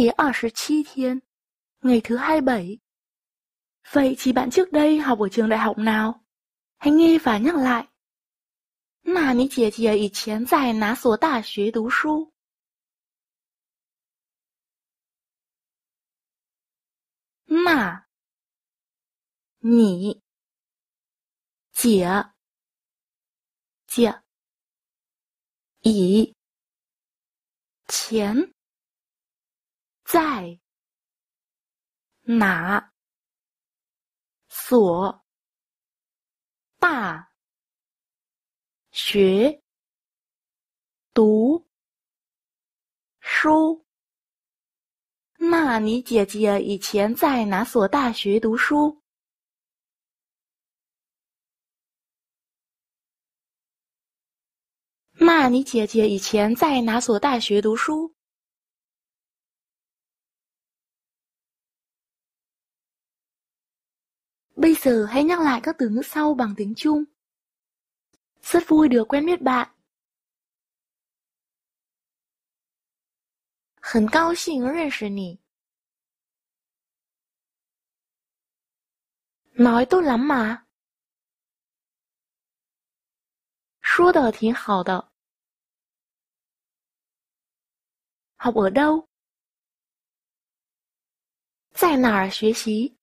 nghỉ 27 thiên, ngày thứ 27. Vậy chị bạn trước đây học ở trường đại học nào? Hành毅法nhắc lại. 那你姐姐以前在哪所大学读书？那，你，姐，以前在哪所大学读书？那你姐姐以前在哪所大学读书？那你姐姐以前在哪所大学读书？Bây giờ hãy nhắc lại các từ ngữ sau bằng tiếng Trung. Rất vui được quen biết bạn. 很高兴认识你。 Nói tốt lắm mà. 说得挺好的。 Học ở đâu? 在哪儿学习?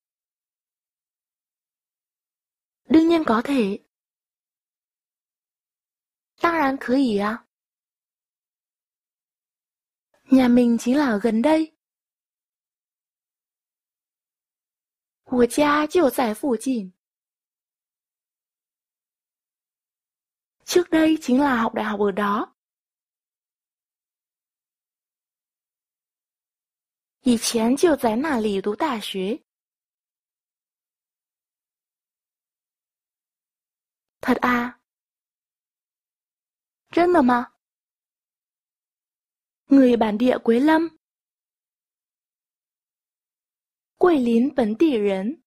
Đương nhiên có thể. 当然可以啊。 Nhà mình chính là ở gần đây. 我家就在附近. Trước đây chính là học đại học ở đó. 以前就在那里读大学. Thật à? Chân là mà. Người bản địa Quế Lâm. Quế Lín bẩn tỉ rấn.